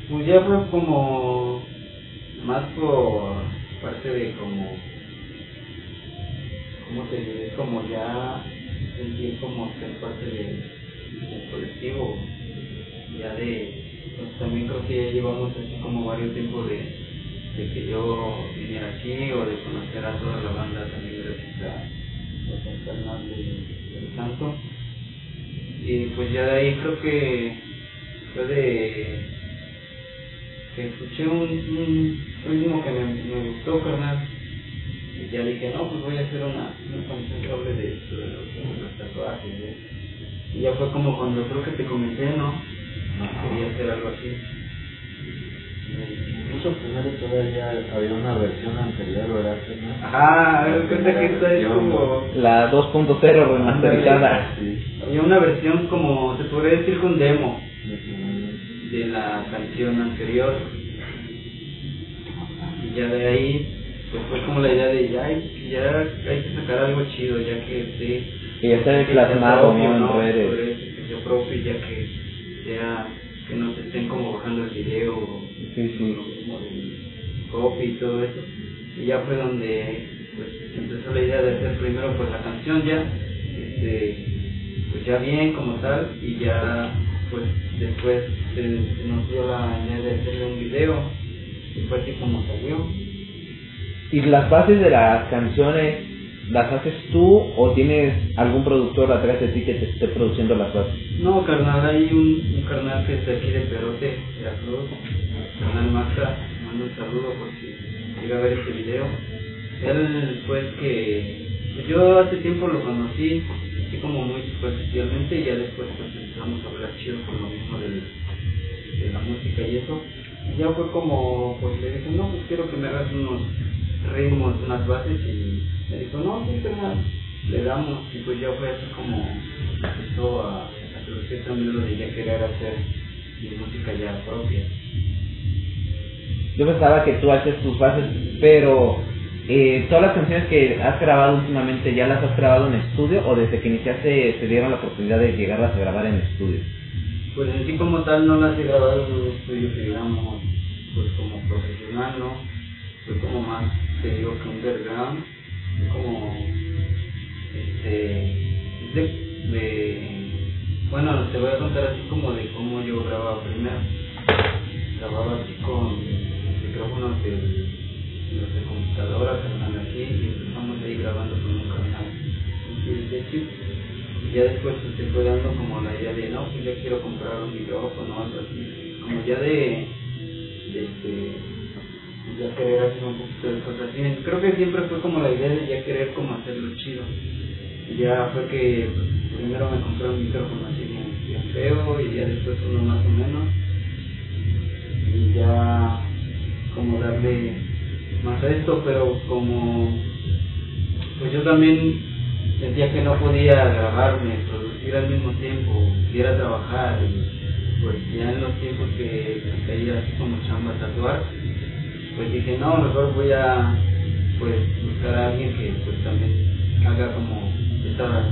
Pues ya fue como más por parte de como, ¿cómo te diré? Como ya sentir como ser parte del colectivo, ya de, pues también creo que ya llevamos así como varios tiempos de que yo viniera aquí o de conocer a toda la banda también gracias a Fernando del Santo. Y pues ya de ahí creo que fue de que escuché un ritmo que me gustó, carnal, y ya dije, no, pues voy a hacer una canción sobre los tatuajes, ¿eh? Y ya fue como cuando creo que te comenté, ¿no? Quería hacer algo así. Incluso primero todavía había una versión anterior, ¿verdad? Ajá, me cuenta que esta es como... La 2.0 remasterizada. Sí. Había una versión como, se podría decir, con demo de la canción anterior. Y ya de ahí, pues fue como la idea de ya hay que sacar algo chido, ya que esté... Que ya esté plasmado, ¿no? Que sea propio, ya que sea... Que no te estén como bajando el video, sí. Como el copy y todo eso. Y ya fue donde pues empezó la idea de hacer primero pues la canción ya, pues ya bien como tal, y ya pues después se nos dio la idea de hacerle un video y fue así como salió. ¿Y las bases de las canciones las haces tú o tienes algún productor atrás de ti que te esté produciendo las bases? No, carnal, hay un carnal que está aquí de Perote, Veracruz, carnal Maxa, mando un saludo por si llega a ver este video. Él pues que yo hace tiempo lo conocí, así como muy superficialmente, y ya después pues empezamos a hablar chido con lo mismo de la música y eso. Y ya fue como, pues le dije, no, pues quiero que me hagas unos ritmos, unas bases, y me dijo, no, sí, carnal, le damos. Y pues ya fue así como empezó a producir también lo de ya querer hacer mi música ya propia. Yo pensaba que tú haces tus bases, pero todas las canciones que has grabado últimamente, ¿ya las has grabado en estudio o desde que iniciaste te dieron la oportunidad de llegarlas a grabar en estudio? Pues en sí como tal no las he grabado en un estudio que digamos pues como profesional, ¿no? Soy como más, te digo, que underground, como bueno, te voy a contar así como de cómo yo grababa primero. Grababa así con micrófonos de computadora, carnal, aquí, y empezamos ahí grabando con un canal, y ya después pues, te fue dando como la idea de, no, pues ya quiero comprar un micrófono o algo así, como ya ya querer hacer un poquito de cosas bien. Creo que siempre fue como la idea de ya querer como hacerlo chido. Ya fue que pues, primero me compré un micrófono así bien feo, y ya después uno más o menos, y ya como darle más a esto, pero como pues yo también sentía que no podía grabarme, producir al mismo tiempo, quisiera trabajar, y pues ya en los tiempos que caía así como chamba tatuar, pues dije, no, mejor voy a pues buscar a alguien que pues también haga como esta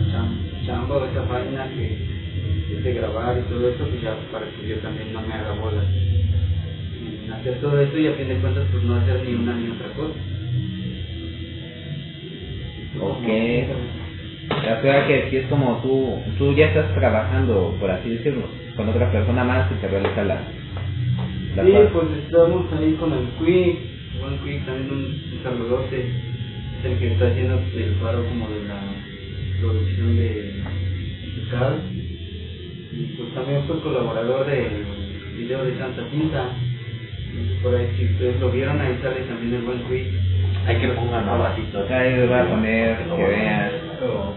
chamba o esta página que es de grabar y todo eso, pues ya para que yo también no me haga bolas en hacer todo eso, y a fin de cuentas pues no hacer ni una ni otra cosa. Okay. O sea que si es como tú ya estás trabajando, por así decirlo, con otra persona más que te realiza Sí, pues estamos ahí con el Quick, Juan Quick, también un saludote, es el que está haciendo el paro como de la producción de musical, y pues también fue colaborador del video de Santa Cinta, por ahí si ustedes lo vieron, ahí sale también el buen Quick. Hay que poner un vasito. Ahí les voy a poner, que vean.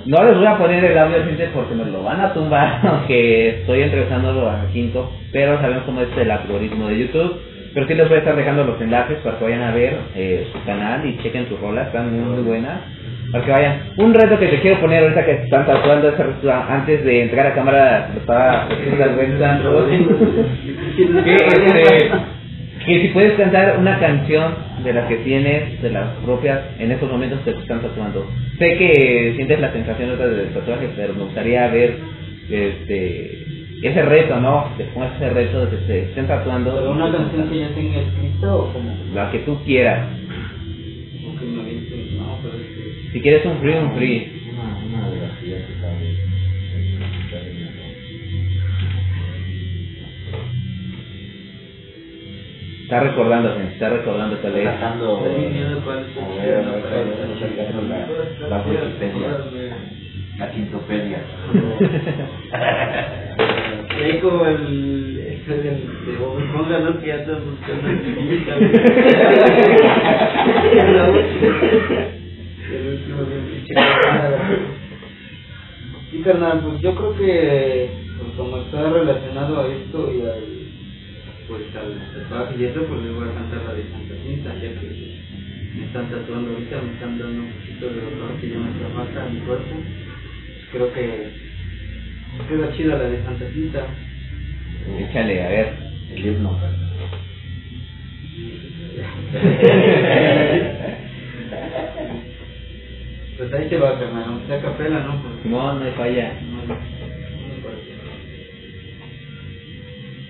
No les voy a poner el audio, gente, porque nos lo van a tumbar, aunque estoy entrevistándolo a Kinto, pero sabemos cómo es el algoritmo de YouTube. Pero sí les voy a estar dejando los enlaces para que vayan a ver su canal y chequen sus rolas, están muy buenas. Para que vayan. Un reto que te quiero poner ahorita que están tatuando esa reto, antes de entrar a cámara, lo estaba haciendo el buen Santo. Que si puedes cantar una canción de las que tienes, de las propias, en estos momentos que te están tatuando. Sé que sientes la sensación otra del tatuaje, pero me gustaría ver ese reto, ¿no? Te pones ese reto de que te estén tatuando. ¿Pero una canción que yo tenga escrito o como? La que tú quieras. Que me avisen, no, pero si quieres un free, un free. Una de las ideas que sabes. Está recordando, gente, está recordando tal vez. Está tratando la Wikipedia. La quintopedia. Ahí como el de Bob Esponja, ¿no? Que ya estás buscando el química. El último de sí, carnal, pues yo creo que pues, como está relacionado a esto y al pues al trabajo y eso, pues le voy a cantar la de Santa Cinta, ya que me están tatuando ahorita, me están dando un poquito de dolor que ya me trabaja en mi cuerpo. Creo que queda chida la de Santa Cinta. Échale, a ver, el himno. Pues ahí te va, hermano. Sea a capela, ¿no? Pues no, no hay falla.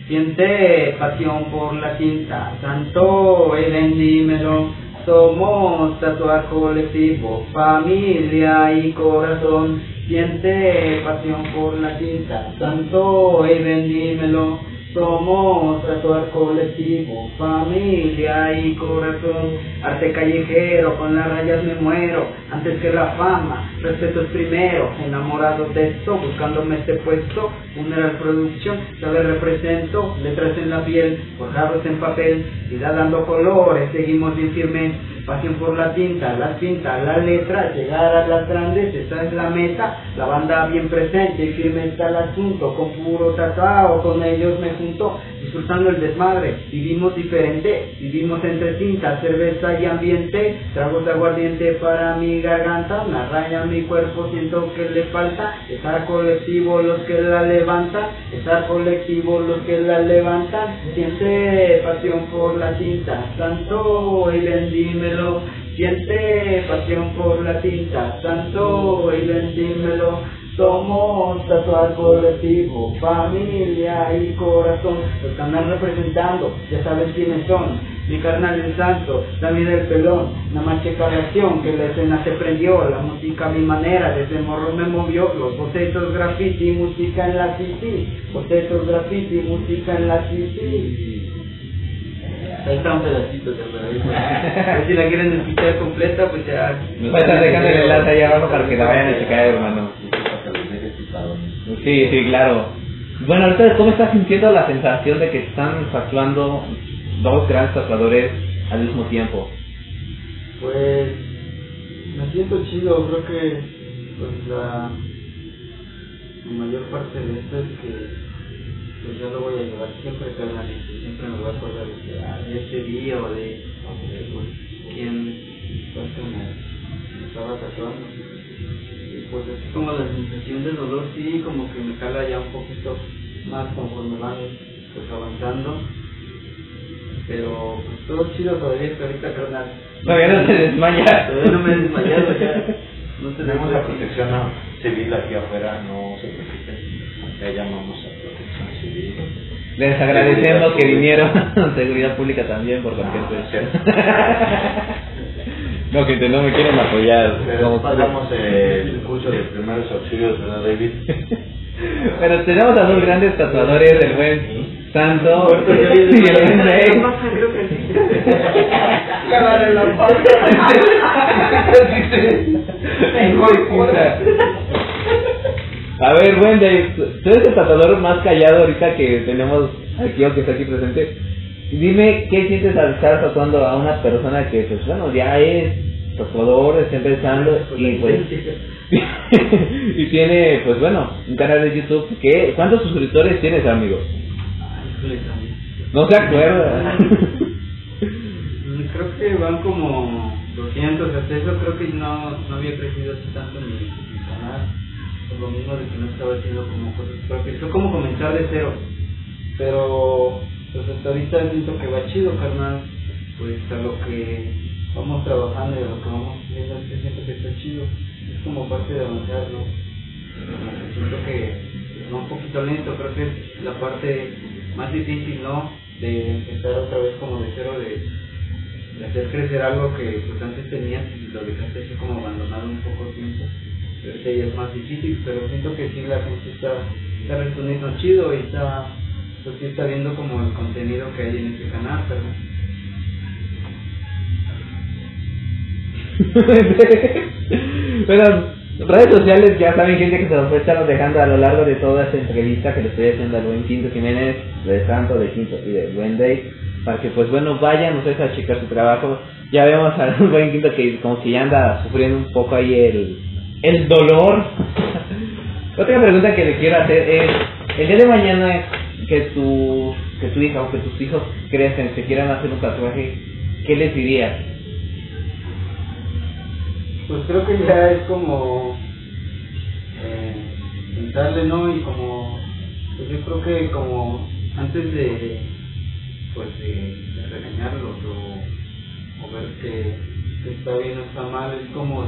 Siente pasión por la cinta, Santo, ven, dímelo. Somos tatuaje colectivo, familia y corazón. Siente pasión por la cinta, Santo, y bendímelo. Somos tatuaje colectivo, familia y corazón. Arte callejero, con las rayas me muero. Antes que la fama, respeto es primero. Enamorado de esto, buscándome este puesto. Funeral producción, ya le represento. Letras en la piel, forjados en papel. Vida dando colores, seguimos bien firmes. Pasión por la tinta, las pintas, las letras, llegar a las grandes, esa es la meta. La banda bien presente y firme está el asunto, con puro tratado, con ellos me junto, disfrutando el desmadre. Vivimos diferente, vivimos entre tinta, cerveza y ambiente, tragos de aguardiente para mi garganta, una raya en mi cuerpo siento que le falta, estar colectivo los que la levantan, estar colectivo los que la levantan. Siente pasión por la tinta, Santo y bendímelo. Siente pasión por la tinta, Santo y bendímelo. Somos tatuaje colectivo, familia y corazón. Los que andan representando, ya sabes quiénes son. Mi carnal el Santo, David el pelón. Nada más checa la acción, que la escena se prendió. La música a mi manera, desde morro me movió. Los bocetos, graffiti, música en la city. Bocetos, graffiti, música en la city. Ahí está un pedacito de verdad. Si la quieren escuchar completa, pues ya. Va a estar dejando el enlace allá abajo para que la vayan a checar, hermano. Sí, sí, claro. Bueno, ahorita, ¿cómo estás sintiendo la sensación de que están tatuando dos grandes tatuadores al mismo tiempo? Pues me siento chido, creo que pues la mayor parte de esto es que pues yo lo voy a llevar siempre, carnal, siempre me voy a acordar de este día o de quien me estaba tatuando. Y pues es como la sensación de dolor, sí, como que me cala ya un poquito más conforme van pues avanzando, pero pues todo chido todavía, pero ahorita, carnal, todavía no se desmaya, todavía no me he desmayado ya. No tenemos la protección civil aquí afuera, no se preocupen, ya llamamos a protección civil. Les agradecemos que vinieron, seguridad pública también por cualquier cuestión. No, gente, no me quieren apoyar. Pero pasamos el curso de primeros auxilios, ¿verdad, David? Pero tenemos a dos grandes tatuadores, el buen Santo y el buen Rey. Cámara la A ver, Wendy, tú eres el tatuador más callado ahorita que tenemos aquí o que está aquí presente. Dime, ¿qué sientes al estar tatuando a una persona que, pues, bueno, ya es tocó está empezando y pues y tiene, pues bueno, un canal de YouTube que... ¿Cuántos suscriptores tienes, amigo? No se acuerda. Creo que van como 200, hasta eso creo que no había crecido así tanto mi canal, por lo mismo de que no estaba haciendo como cosas propias, fue como comenzar de cero, pero pues hasta ahorita siento que va chido, carnal, pues a lo que vamos trabajando y a lo que vamos viendo es que siento que está chido, es como parte de avanzar, ¿no? Siento que va un poquito lento, creo que es la parte más difícil, ¿no? De empezar otra vez como de cero, de hacer crecer algo que pues antes tenías y lo dejaste así como abandonado un poco tiempo, pero este ya es más difícil, pero siento que sí la gente está respondiendo chido y está, pues sí está viendo como el contenido que hay en este canal, Bueno, redes sociales ya saben, gente, que se nos fue estar dejando a lo largo de toda esta entrevista que le estoy haciendo al buen Kinto Jiménez, de Santo, de Kinto y de Wendy, para que pues bueno vayan ustedes a checar su trabajo. Ya vemos al buen Kinto que como que ya anda sufriendo un poco ahí el dolor. Otra pregunta que le quiero hacer es, el día de mañana es que tu hija o que tus hijos crecen, se quieran hacer un tatuaje, ¿qué les dirías? Pues creo que ya es como pensarle, ¿no? Y como pues yo creo que como antes de regañarlos o ver que está bien o está mal, es como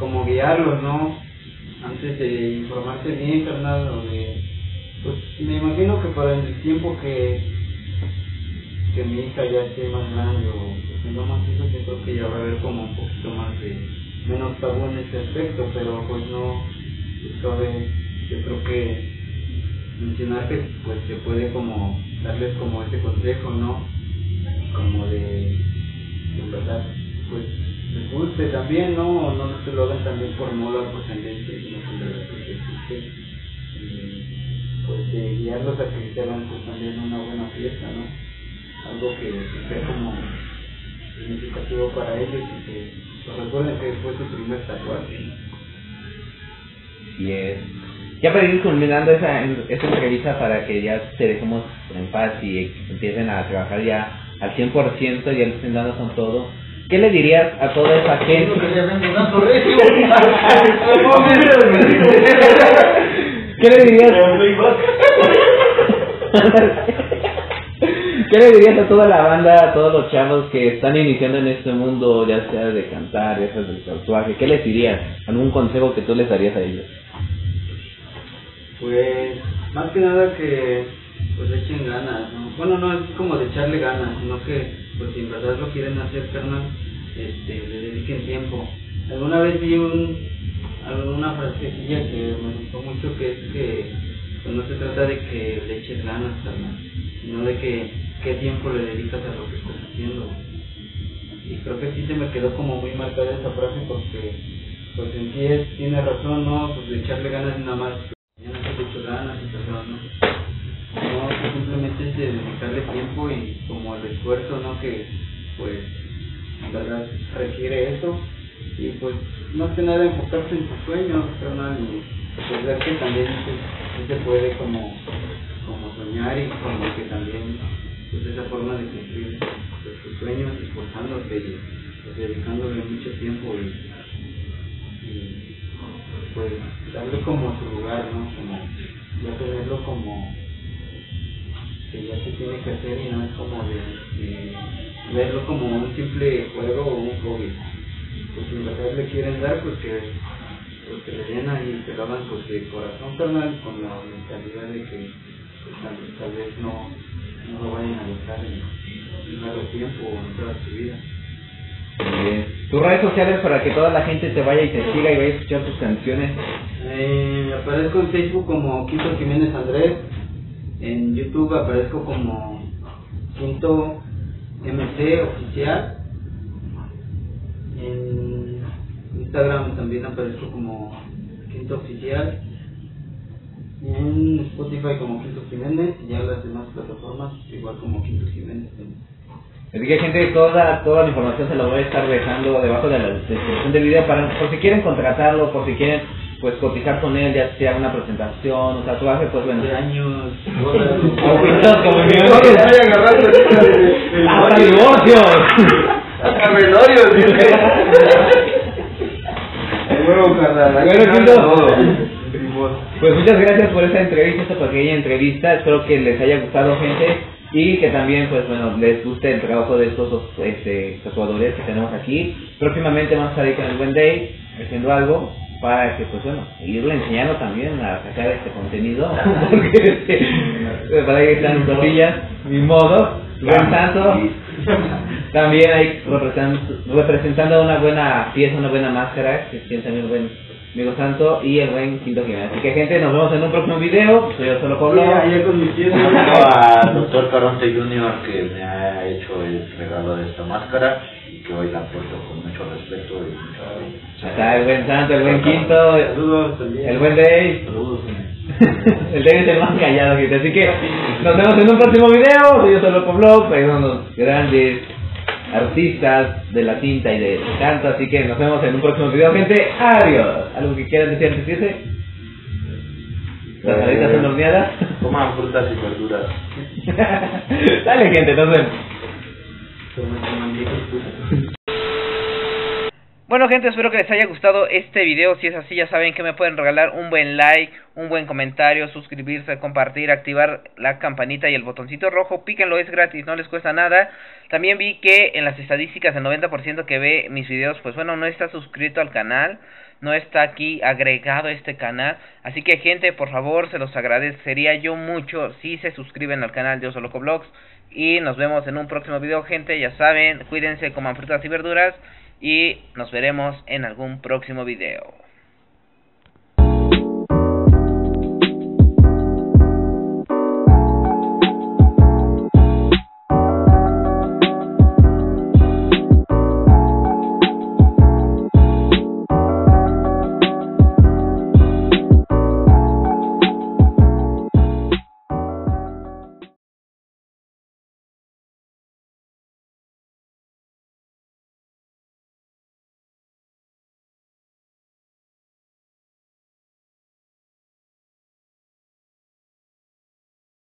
como guiarlos, ¿no? Antes de informarse bien, carnal, o de, pues me imagino que para el tiempo que mi hija ya esté más grande o tenga más hijos, yo creo que ya va a haber como un poquito más de menos tabú en ese aspecto, pero pues no, yo creo que mencionar que pues se puede como darles como ese consejo, ¿no? Como de verdad, pues les guste también, ¿no? No se lo hagan también por mola, pues también sino con verdad que les guste. Pues guiarlos a que se hagan pues también una buena fiesta, ¿no? Algo que sea como significativo para ellos y que pues, recuerden que fue su primer tatuaje. Yes. Ya para ir culminando esta entrevista, para que ya te dejemos en paz y empiecen a trabajar ya al 100%, ya le estén dando con todo, ¿qué le dirías a toda esa gente? ¿Qué le dirías a toda la banda, a todos los chavos que están iniciando en este mundo, ya sea de cantar, ya sea del tatuaje? ¿Qué les dirías? ¿Algún consejo que tú les darías a ellos? Pues más que nada que pues echen ganas, ¿no? Bueno, no es como de echarle ganas, sino que pues si en verdad lo quieren hacer, carnal, le dediquen tiempo. Alguna vez vi alguna frasecilla que me gustó mucho, que es que pues, no se trata de que le eches ganas, carnal, sino de que qué tiempo le dedicas a lo que estás haciendo. Y creo que sí se me quedó como muy marcada esa frase, porque pues en sí tiene razón, ¿no? Pues de echarle ganas nada más. No, simplemente es de dedicarle tiempo y como el esfuerzo, ¿no? Que pues en verdad requiere eso, y pues más que nada enfocarse en tus sueños, carnal, y pues ver que también se puede como soñar, y como que también pues esa forma de cumplir pues, tus sueños, esforzándose y pues, dedicándole mucho tiempo y pues darle como su lugar, ¿no? Como ya tenerlo como que ya se tiene que hacer, y no es como de verlo como un simple juego o un hobby. Pues si en verdad le quieren dar, pues que le den ahí, que lo hagan pues de corazón, carnal, con la mentalidad de que pues, tal vez no lo vayan a dejar en largo tiempo o en toda su vida. Tus redes sociales para que toda la gente te vaya y te siga y vaya a escuchar tus canciones. Aparezco en Facebook como Kinto Jiménez Andrés, en YouTube aparezco como Kinto MC Oficial, en Instagram también aparezco como Kinto Oficial, en Spotify como Kinto Jiménez, y ya las demás plataformas igual como Kinto Jiménez. Así que, gente, toda la información se la voy a estar dejando debajo de la descripción del video, por si quieren contratarlo, por si quieren pues cotizar con él, ya sea una presentación, un tatuaje, pues bueno. De años, hasta divorcios, hasta velorios. Bueno, pues muchas gracias por esta entrevista, esta pequeña entrevista. Espero que les haya gustado, gente, y que también, pues bueno, les guste el trabajo de estos tatuadores que tenemos aquí. Próximamente vamos a estar ahí con el Buen Day haciendo algo para que, pues bueno, irle enseñando también a sacar este contenido. Para que están en tortillas, ni modo. Buen Santo también ahí representando una buena pieza, una buena máscara, que tiene también el buen amigo Santo y el buen Kinto MC. Así que, gente, nos vemos en un próximo video. Soy Oso Loco Vlogs. Ayer con mi tío a Dr. Caronte Jr., que me ha hecho el regalo de esta máscara y que hoy la porto con mucho respeto. Y está el buen Santo, el buen Kinto, saludos, el buen Dave. Saludos. El David es el más callado, gente. Así que nos vemos en un próximo video. Soy Oso Loco Vlogs, ahí son los grandes artistas de la tinta y de canto, así que nos vemos en un próximo video, gente. Adiós. ¿Algo que quieran decir antes de irse? Las alitas son horneadas. Coman frutas y verduras. Dale, gente, nos vemos. Bueno, gente, espero que les haya gustado este video. Si es así, ya saben que me pueden regalar un buen like, un buen comentario, suscribirse, compartir, activar la campanita y el botoncito rojo. Píquenlo, es gratis, no les cuesta nada. También vi que en las estadísticas el 90% que ve mis videos, pues bueno, no está suscrito al canal, no está aquí agregado a este canal. Así que, gente, por favor, se los agradecería yo mucho si se suscriben al canal de Oso Loco Vlogs. Y nos vemos en un próximo video, gente. Ya saben, cuídense, coman frutas y verduras. Y nos veremos en algún próximo video.